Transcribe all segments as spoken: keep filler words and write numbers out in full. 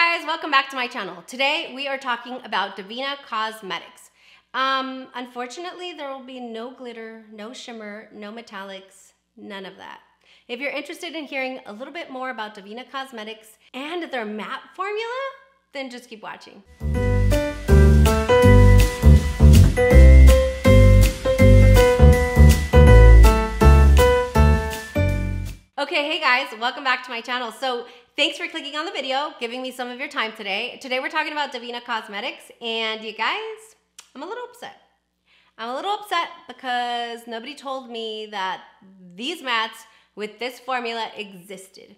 guys, welcome back to my channel. Today we are talking about Devinah Cosmetics. Um, unfortunately, there will be no glitter, no shimmer, no metallics, none of that. If you're interested in hearing a little bit more about Devinah Cosmetics and their matte formula, then just keep watching. Okay, hey guys, welcome back to my channel. So thanks for clicking on the video, giving me some of your time today. Today we're talking about Devinah Cosmetics, and you guys, I'm a little upset. I'm a little upset because nobody told me that these mattes with this formula existed.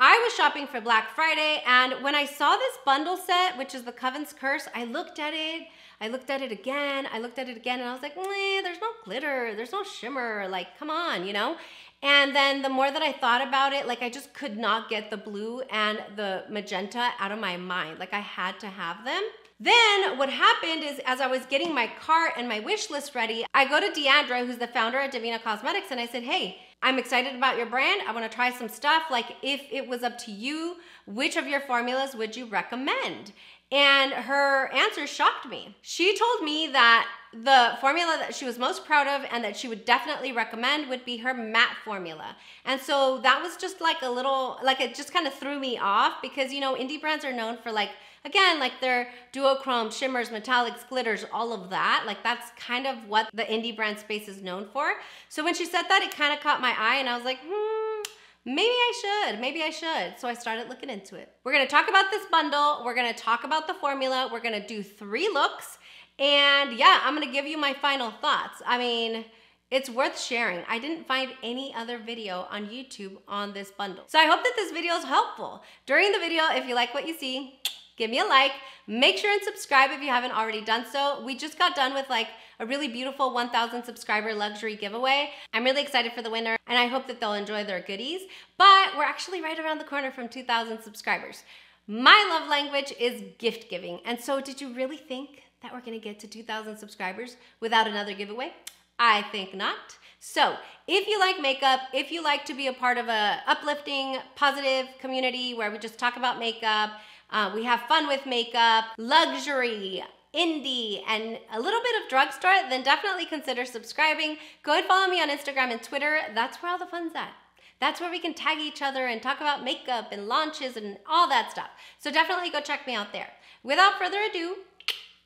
I was shopping for Black Friday, and when I saw this bundle set, which is the Coven's Curse, I looked at it, I looked at it again, I looked at it again, and I was like, meh, there's no glitter, there's no shimmer, like, come on, you know? And then the more that I thought about it, like, I just could not get the blue and the magenta out of my mind. Like, I had to have them. Then what happened is, as I was getting my cart and my wish list ready, I go to Deandra, who's the founder at Devinah Cosmetics, and I said, hey, I'm excited about your brand. I want to try some stuff. Like, if it was up to you, which of your formulas would you recommend? And her answer shocked me. She told me that the formula that she was most proud of and that she would definitely recommend would be her matte formula. And so that was just like a little, like it just kind of threw me off because, you know, indie brands are known for like, again, like their duochrome, shimmers, metallics, glitters, all of that. Like that's kind of what the indie brand space is known for. So when she said that, it kind of caught my eye and I was like, hmm, maybe I should, maybe I should. So I started looking into it. We're gonna talk about this bundle. We're gonna talk about the formula. We're gonna do three looks. And yeah, I'm gonna give you my final thoughts. I mean, it's worth sharing. I didn't find any other video on YouTube on this bundle. So I hope that this video is helpful. During the video, if you like what you see, give me a like. Make sure and subscribe if you haven't already done so. We just got done with like a really beautiful one thousand subscriber luxury giveaway. I'm really excited for the winner and I hope that they'll enjoy their goodies, but we're actually right around the corner from two thousand subscribers. My love language is gift giving. And so did you really think that we're gonna get to two thousand subscribers without another giveaway? I think not. So if you like makeup, if you like to be a part of a uplifting, positive community where we just talk about makeup, uh, we have fun with makeup, luxury, indie, and a little bit of drugstore, then definitely consider subscribing. Go and follow me on Instagram and Twitter. That's where all the fun's at. That's where we can tag each other and talk about makeup and launches and all that stuff. So definitely go check me out there. Without further ado,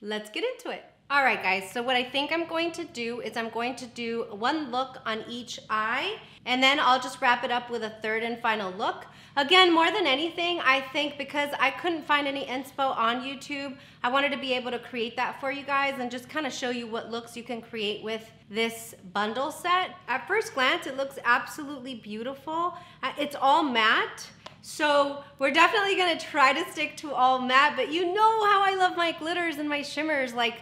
let's get into it. All right guys, so what I think I'm going to do is I'm going to do one look on each eye and then I'll just wrap it up with a third and final look. Again, more than anything, I think because I couldn't find any inspo on YouTube, I wanted to be able to create that for you guys and just kind of show you what looks you can create with this bundle set. At first glance, it looks absolutely beautiful. It's all matte. So we're definitely gonna try to stick to all matte, but you know how I love my glitters and my shimmers. Like,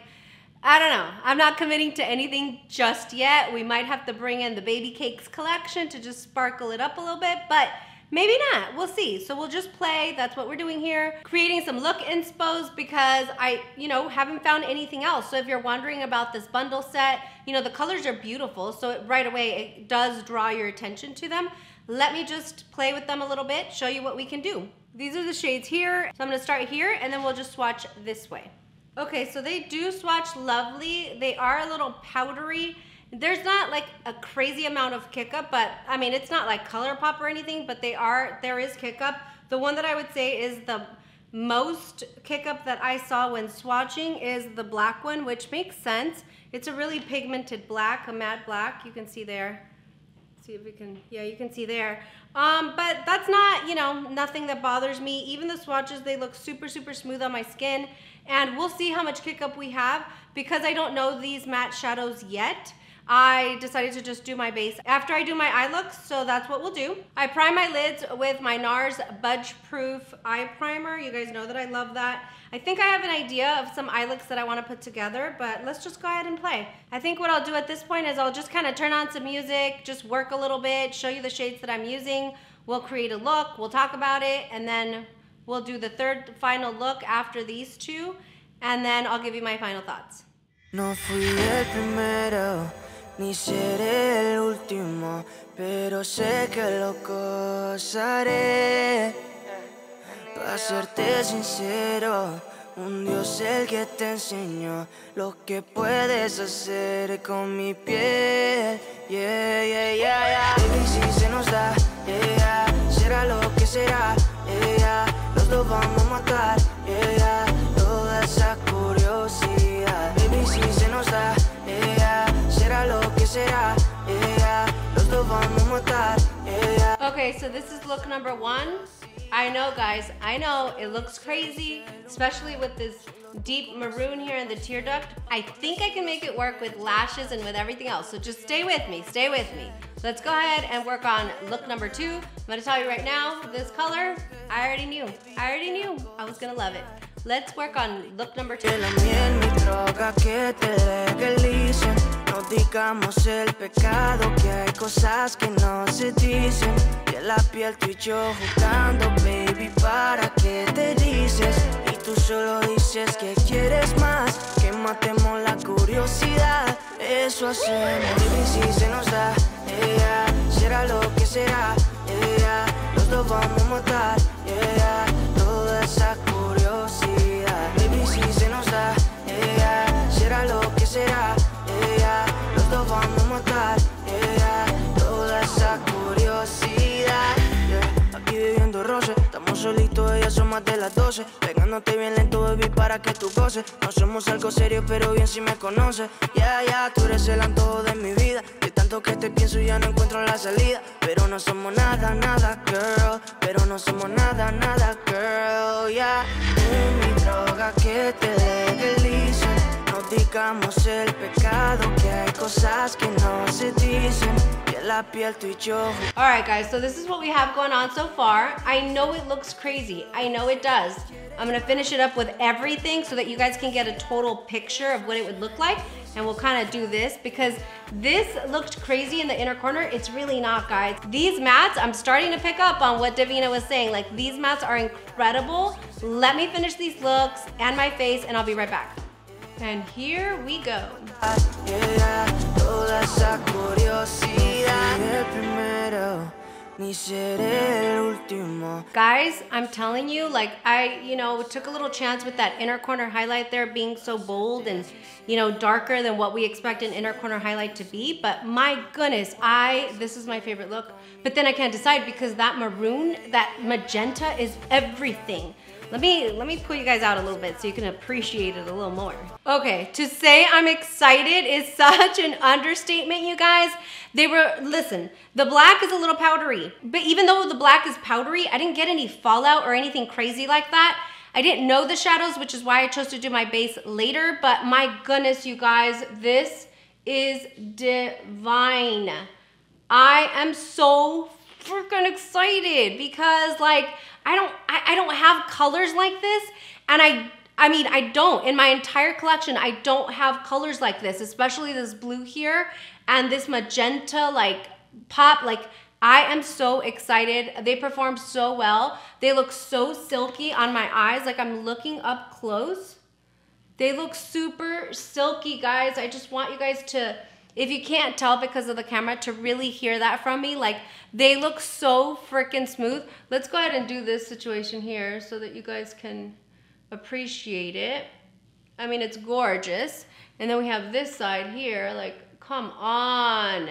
I don't know, I'm not committing to anything just yet. We might have to bring in the Baby Cakes collection to just sparkle it up a little bit, but maybe not, we'll see. So we'll just play, that's what we're doing here. Creating some look inspos because I, you know, haven't found anything else. So if you're wondering about this bundle set, you know, the colors are beautiful. So it, right away, it does draw your attention to them. Let me just play with them a little bit, show you what we can do. These are the shades here. So I'm gonna start here and then we'll just swatch this way. Okay, so they do swatch lovely. They are a little powdery. There's not like a crazy amount of kick up, but I mean, it's not like ColourPop or anything, but they are, there is kick up. The one that I would say is the most kick up that I saw when swatching is the black one, which makes sense. It's a really pigmented black, a matte black, you can see there. See if we can, yeah, you can see there. Um, but that's not, you know, nothing that bothers me. Even the swatches, they look super, super smooth on my skin. And we'll see how much kick up we have because I don't know these matte shadows yet. I decided to just do my base after I do my eye looks, so that's what we'll do. I prime my lids with my NARS Budge Proof Eye Primer. You guys know that I love that. I think I have an idea of some eye looks that I want to put together, but let's just go ahead and play. I think what I'll do at this point is I'll just kind of turn on some music, just work a little bit, show you the shades that I'm using. We'll create a look, we'll talk about it, and then we'll do the third final look after these two, and then I'll give you my final thoughts. No fui el primero. Ni seré el último, pero sé que lo gozaré. Para serte sincero, un dios el que te enseñó lo que puedes hacer con mi piel. Yeah, yeah, yeah, yeah. Baby, si se nos da, yeah, yeah. Será lo que será, yeah, yeah. Los dos vamos a matar, yeah, yeah. Toda esa curiosidad. Baby, si se nos da, yeah, yeah. Será lo que será, yeah, yeah. Los dos vamos a matar, yeah, yeah. Okay, so this is look number one. I know, guys, I know it looks crazy, especially with this deep maroon here and the tear duct. I think I can make it work with lashes and with everything else, so just stay with me, stay with me. Let's go ahead and work on look number two. I'm gonna tell you right now, this color, I already knew. I already knew I was gonna love it. Let's work on look number two. Digamos el pecado que hay cosas que no se dicen. Que la piel tú y yo jugando, baby, ¿para qué te dices? Y tú solo dices que quieres más, que matemos la curiosidad. Eso hacemos. Baby, si se nos da, ella, será lo que será, ella. Los dos vamos a matar, ella, toda esa curiosidad. Baby, si se nos da, ella, será lo que será. Vamos a matar, yeah, toda esa curiosidad, yeah. Aquí viviendo roce, estamos solitos, ellas son más de las doce. Pegándote bien lento, baby, para que tú goces. No somos algo serio, pero bien si me conoces. Yeah, yeah, tú eres el antojo de mi vida. De tanto que te pienso ya no encuentro la salida. Pero no somos nada, nada, girl. Pero no somos nada, nada, girl, yeah. En mi droga que te legalice. Digamos el pecado que hay cosas que no se dicen, que la piel tú y yo. All right, guys, so this is what we have going on so far. I know it looks crazy. I know it does. I'm gonna finish it up with everything so that you guys can get a total picture of what it would look like. And we'll kind of do this because this looked crazy in the inner corner. It's really not, guys. These mats, I'm starting to pick up on what Devinah was saying. Like, these mats are incredible. Let me finish these looks and my face and I'll be right back. And here we go. Toda esa curiosidad. Guys, I'm telling you, like, I, you know, took a little chance with that inner corner highlight there being so bold and, you know, darker than what we expect an inner corner highlight to be. But my goodness, I, this is my favorite look. But then I can't decide because that maroon, that magenta is everything. Let me, let me pull you guys out a little bit so you can appreciate it a little more. Okay, to say I'm excited is such an understatement, you guys. They were, listen, the black is a little powdery, but even though the black is powdery, I didn't get any fallout or anything crazy like that. I didn't know the shadows, which is why I chose to do my base later, but my goodness, you guys, this is divine. I am so freaking excited because, like, I don't, I, I don't have colors like this, and I, I mean, I don't. In my entire collection, I don't have colors like this, especially this blue here and this magenta, like, pop. Like, I am so excited. They perform so well. They look so silky on my eyes. Like, I'm looking up close. They look super silky, guys. I just want you guys to, if you can't tell because of the camera, to really hear that from me. Like, they look so freaking smooth. Let's go ahead and do this situation here so that you guys can appreciate it. I mean, it's gorgeous. And then we have this side here. Like, come on.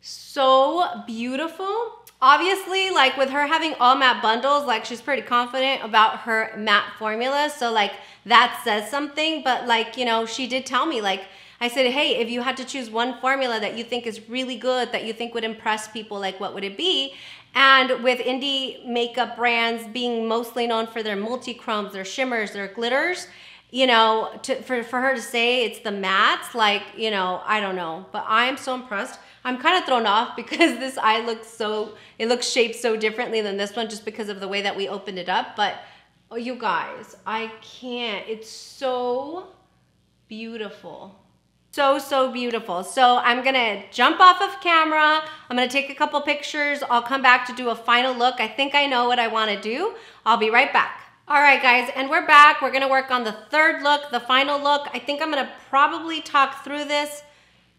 So beautiful. Obviously, like, with her having all matte bundles, like, she's pretty confident about her matte formula. So, like, that says something. But, like, you know, she did tell me, like, I said, hey, if you had to choose one formula that you think is really good, that you think would impress people, like, what would it be? And with indie makeup brands being mostly known for their multi-chromes, their shimmers, their glitters, you know, to, for, for her to say it's the mattes, like, you know, I don't know. But I'm so impressed. I'm kind of thrown off because this eye looks so, it looks shaped so differently than this one just because of the way that we opened it up. But, oh, you guys, I can't. It's so beautiful. So, so beautiful. So I'm gonna jump off of camera. I'm gonna take a couple pictures. I'll come back to do a final look. I think I know what I wanna do. I'll be right back. All right, guys, and we're back. We're gonna work on the third look, the final look. I think I'm gonna probably talk through this.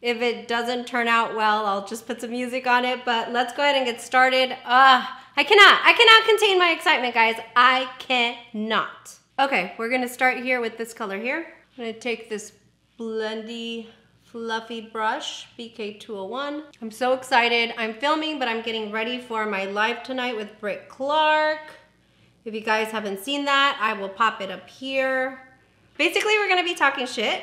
If it doesn't turn out well, I'll just put some music on it, but let's go ahead and get started. Ah, I cannot. I cannot contain my excitement, guys. I cannot. Okay, we're gonna start here with this color here. I'm gonna take this blendy, fluffy brush, B K two oh one. I'm so excited. I'm filming, but I'm getting ready for my live tonight with Britt Clark. If you guys haven't seen that, I will pop it up here. Basically, we're gonna be talking shit.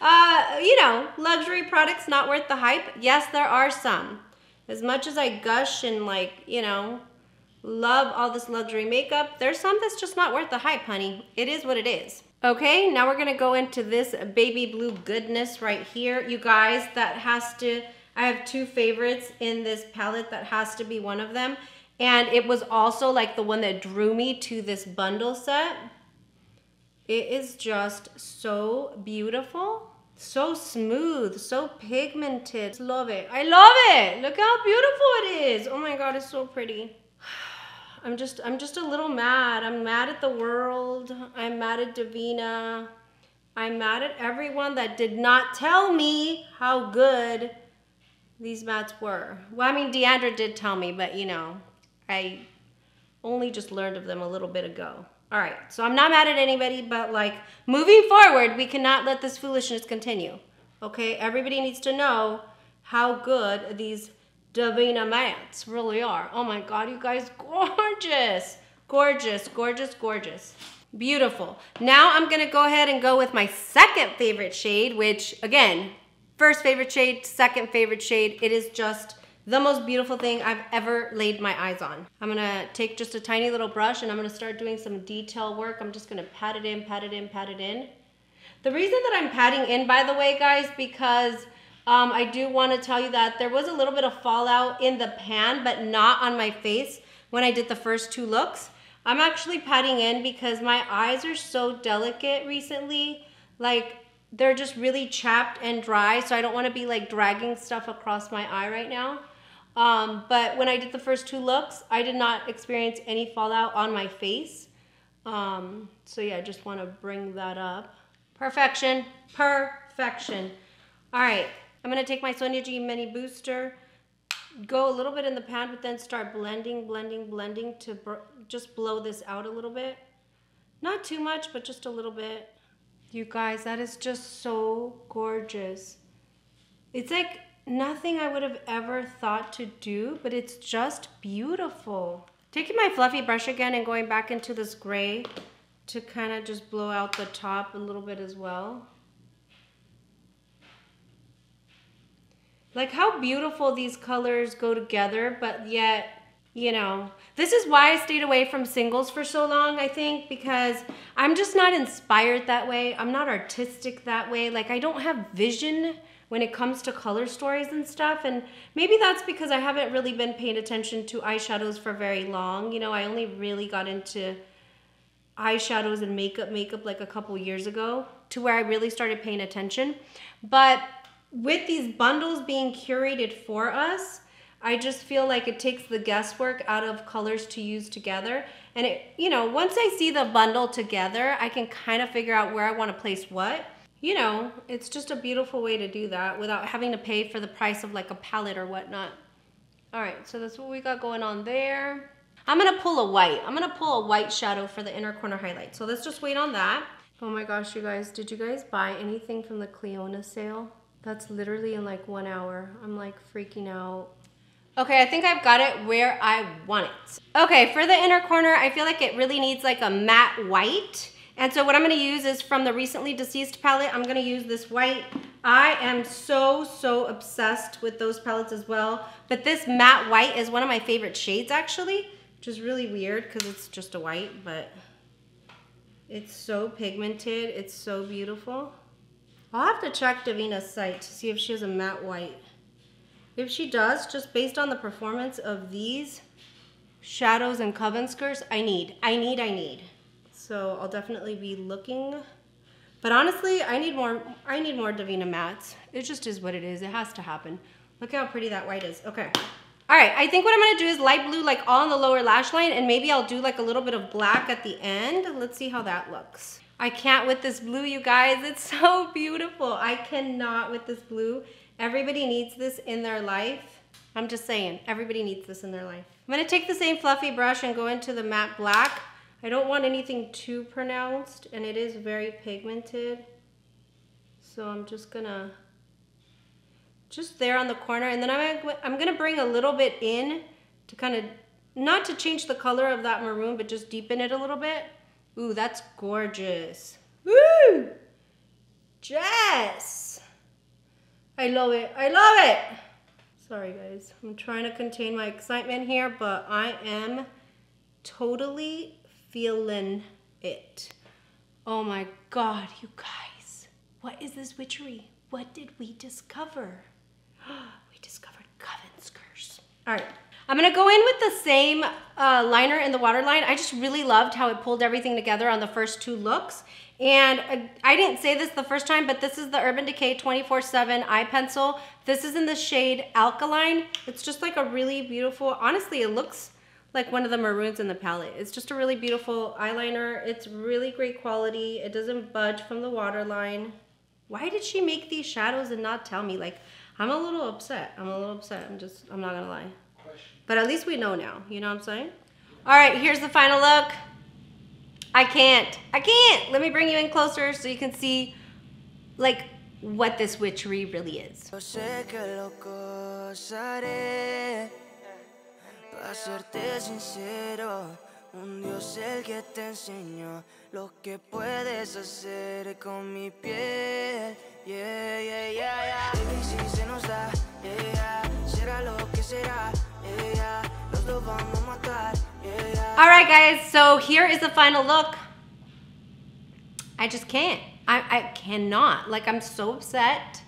uh, you know, luxury products not worth the hype. Yes, there are some. As much as I gush and like, you know, love all this luxury makeup, there's some that's just not worth the hype, honey. It is what it is. Okay, now we're gonna go into this baby blue goodness right here. You guys, that has to, I have two favorites in this palette. That has to be one of them. And it was also like the one that drew me to this bundle set. It is just so beautiful. So smooth, so pigmented. Love it. I love it. Look how beautiful it is. Oh my God, it's so pretty. I'm just, I'm just a little mad. I'm mad at the world. I'm mad at Devinah. I'm mad at everyone that did not tell me how good these mattes were. Well, I mean, Deandra did tell me, but you know, I only just learned of them a little bit ago. All right, so I'm not mad at anybody, but like moving forward, we cannot let this foolishness continue, okay? Everybody needs to know how good these Devinah mattes really are. Oh my God, you guys, gorgeous. Gorgeous, gorgeous, gorgeous. Beautiful. Now I'm gonna go ahead and go with my second favorite shade, which again, first favorite shade, second favorite shade. It is just the most beautiful thing I've ever laid my eyes on. I'm gonna take just a tiny little brush and I'm gonna start doing some detail work. I'm just gonna pat it in, pat it in, pat it in. The reason that I'm patting in, by the way, guys, because um, I do wanna tell you that there was a little bit of fallout in the pan, but not on my face when I did the first two looks. I'm actually patting in because my eyes are so delicate recently. Like, they're just really chapped and dry, so I don't wanna be like dragging stuff across my eye right now. Um, but when I did the first two looks, I did not experience any fallout on my face. Um, so yeah, I just want to bring that up. Perfection, perfection. All right, I'm going to take my Sonia G Mini Booster, go a little bit in the pan, but then start blending, blending, blending to br just blow this out a little bit. Not too much, but just a little bit. You guys, that is just so gorgeous. It's like nothing I would have ever thought to do, but it's just beautiful. Taking my fluffy brush again and going back into this gray to kind of just blow out the top a little bit as well. Like how beautiful these colors go together, but yet, you know, this is why I stayed away from singles for so long, I think, because I'm just not inspired that way. I'm not artistic that way. Like I don't have vision when it comes to color stories and stuff. And maybe that's because I haven't really been paying attention to eyeshadows for very long. You know, I only really got into eyeshadows and makeup, makeup like a couple years ago to where I really started paying attention. But with these bundles being curated for us, I just feel like it takes the guesswork out of colors to use together. And it, you know, once I see the bundle together, I can kind of figure out where I want to place what. You know, it's just a beautiful way to do that without having to pay for the price of like a palette or whatnot. All right, so that's what we got going on there. I'm gonna pull a white. I'm gonna pull a white shadow for the inner corner highlight. So let's just wait on that. Oh my gosh, you guys, did you guys buy anything from the Cleona sale? That's literally in like one hour. I'm like freaking out. Okay, I think I've got it where I want it. Okay, for the inner corner, I feel like it really needs like a matte white. And so what I'm gonna use is from the Recently Deceased palette, I'm gonna use this white. I am so, so obsessed with those palettes as well. But this matte white is one of my favorite shades actually, which is really weird because it's just a white, but it's so pigmented, it's so beautiful. I'll have to check Devinah's site to see if she has a matte white. If she does, just based on the performance of these shadows and Coven's Curse, I need, I need, I need. So I'll definitely be looking. But honestly, I need more I need more Devinah mattes. It just is what it is. It has to happen. Look how pretty that white is. Okay. All right, I think what I'm gonna do is light blue like all on the lower lash line, and maybe I'll do like a little bit of black at the end. Let's see how that looks. I can't with this blue, you guys. It's so beautiful. I cannot with this blue. Everybody needs this in their life. I'm just saying, everybody needs this in their life. I'm going to take the same fluffy brush and go into the matte black. I don't want anything too pronounced, and it is very pigmented. So I'm just going to, just there on the corner. And then I'm, I'm going to bring a little bit in to kind of, not to change the color of that maroon, but just deepen it a little bit. Ooh, that's gorgeous. Woo! Jess! I love it. I love it! Sorry guys, I'm trying to contain my excitement here, but I am totally feeling it. Oh my God, you guys. What is this witchery? What did we discover? We discovered Coven's Curse. All right. I'm gonna go in with the same uh, liner in the waterline. I just really loved how it pulled everything together on the first two looks. And I, I didn't say this the first time, but this is the Urban Decay twenty-four seven Eye Pencil. This is in the shade Alkaline. It's just like a really beautiful, honestly, it looks like one of the maroons in the palette. It's just a really beautiful eyeliner. It's really great quality. It doesn't budge from the waterline. Why did she make these shadows and not tell me? Like, I'm a little upset. I'm a little upset. I'm just, I'm not gonna lie. But at least we know now, you know what I'm saying? All right, here's the final look. I can't, I can't. Let me bring you in closer so you can see like what this witchery really is. All right guys, so here is the final look. I just can't. I, I cannot. Like, I'm so upset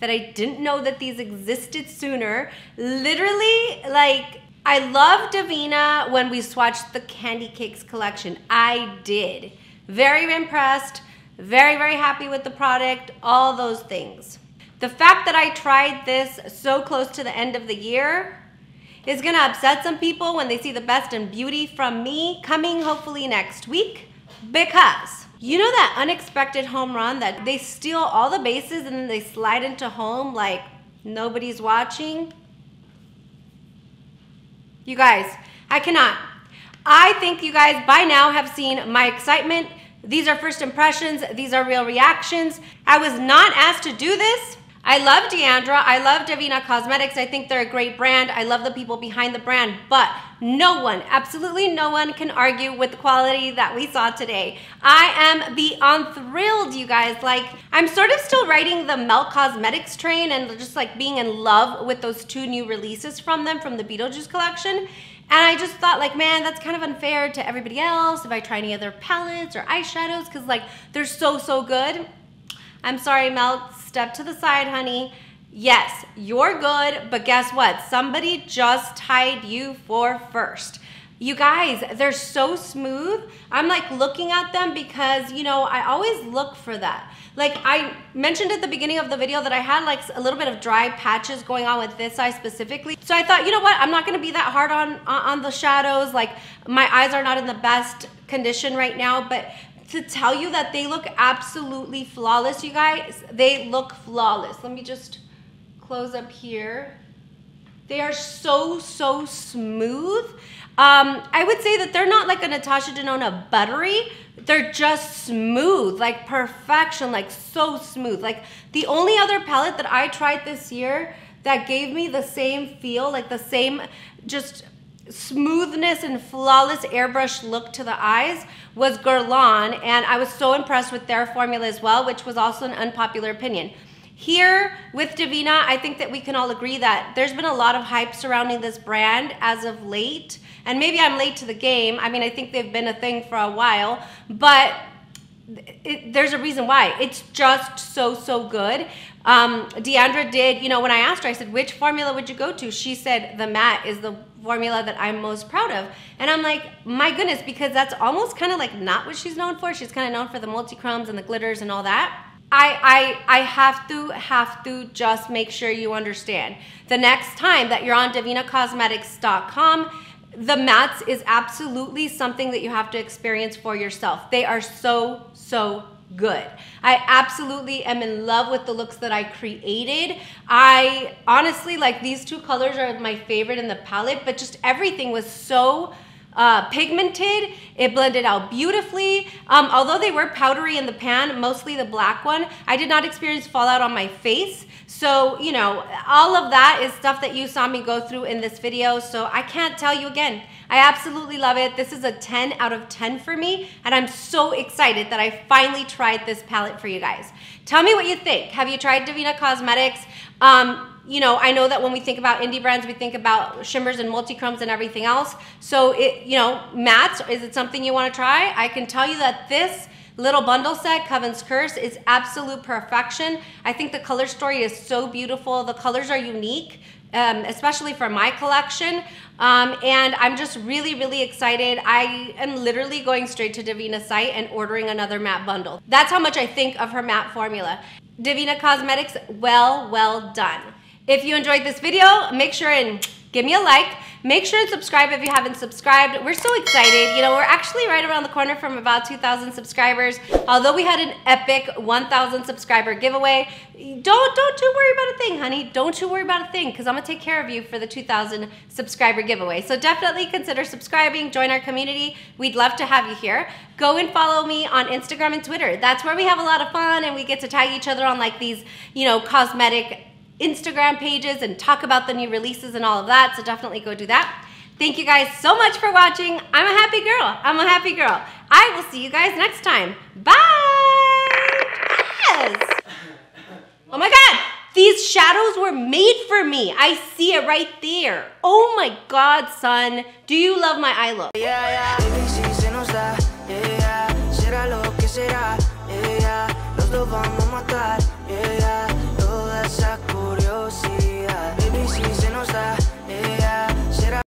that I didn't know that these existed sooner. Literally, like, I love Devinah when we swatched the Candy Cakes collection. I did. Very impressed, very, very happy with the product, all those things. The fact that I tried this so close to the end of the year is gonna upset some people when they see the best in beauty from me coming hopefully next week, because you know that unexpected home run that they steal all the bases and then they slide into home like nobody's watching? You guys, I cannot. I think you guys by now have seen my excitement. These are first impressions. These are real reactions. I was not asked to do this. I love Deandra. I love Devinah Cosmetics. I think they're a great brand. I love the people behind the brand, but no one, absolutely no one can argue with the quality that we saw today. I am beyond thrilled, you guys. Like, I'm sort of still riding the Melt Cosmetics train and just like being in love with those two new releases from them, from the Beetlejuice collection. And I just thought like, man, that's kind of unfair to everybody else if I try any other palettes or eyeshadows, because like they're so, so good. I'm sorry, Melt, step to the side, honey. Yes, you're good, but guess what? Somebody just tied you for first. You guys, they're so smooth. I'm like looking at them because, you know, I always look for that. Like I mentioned at the beginning of the video that I had like a little bit of dry patches going on with this eye specifically. So I thought, you know what? I'm not gonna be that hard on, on the shadows. Like my eyes are not in the best condition right now, but to tell you that they look absolutely flawless, you guys. They look flawless. Let me just close up here. They are so, so smooth. Um, I would say that they're not like a Natasha Denona buttery. They're just smooth, like perfection, like so smooth. Like the only other palette that I tried this year that gave me the same feel, like the same just smoothness and flawless airbrush look to the eyes was Guerlain, and I was so impressed with their formula as well, which was also an unpopular opinion. Here with Devinah, I think that we can all agree that there's been a lot of hype surrounding this brand as of late, and maybe I'm late to the game. I mean, I think they've been a thing for a while, but it, there's a reason why. It's just so, so good. Um, Deandra did, you know, when I asked her, I said, which formula would you go to? She said the matte is the formula that I'm most proud of. And I'm like, my goodness, because that's almost kind of like not what she's known for. She's kind of known for the multi-chromes and the glitters and all that. I, I, I have to, have to just make sure you understand. The next time that you're on Devinah Cosmetics dot com, the mattes is absolutely something that you have to experience for yourself. They are so, so good. I absolutely am in love with the looks that I created. I honestly, like, these two colors are my favorite in the palette, but just everything was so uh, pigmented. It blended out beautifully. Um, although they were powdery in the pan, mostly the black one, I did not experience fallout on my face. So, you know, all of that is stuff that you saw me go through in this video. So I can't tell you again. I absolutely love it. This is a ten out of ten for me, and I'm so excited that I finally tried this palette for you guys. Tell me what you think. Have you tried Devinah Cosmetics? Um, you know, I know that when we think about indie brands, we think about shimmers and multi-chromes and everything else. So, it, you know, mattes, is it something you want to try? I can tell you that this little bundle set, Coven's Curse, is absolute perfection. I think the color story is so beautiful. The colors are unique, um, especially for my collection. Um, and I'm just really, really excited. I am literally going straight to Devinah's site and ordering another matte bundle. That's how much I think of her matte formula. Devinah Cosmetics, well, well done. If you enjoyed this video, make sure and give me a like. Make sure and subscribe if you haven't subscribed. We're so excited. You know, we're actually right around the corner from about two thousand subscribers. Although we had an epic one thousand subscriber giveaway, don't, don't you worry about a thing, honey. Don't you worry about a thing, because I'm going to take care of you for the two thousand subscriber giveaway. So definitely consider subscribing. Join our community. We'd love to have you here. Go and follow me on Instagram and Twitter. That's where we have a lot of fun, and we get to tag each other on, like, these, you know, cosmetic Instagram pages and talk about the new releases and all of that, so definitely go do that. Thank you guys so much for watching. I'm a happy girl. I'm a happy girl. I will see you guys next time. Bye! Yes! Oh my God! These shadows were made for me. I see it right there. Oh my God, son. Do you love my eye look? Yeah, yeah. Curiosidad, baby, si se nos da, yeah.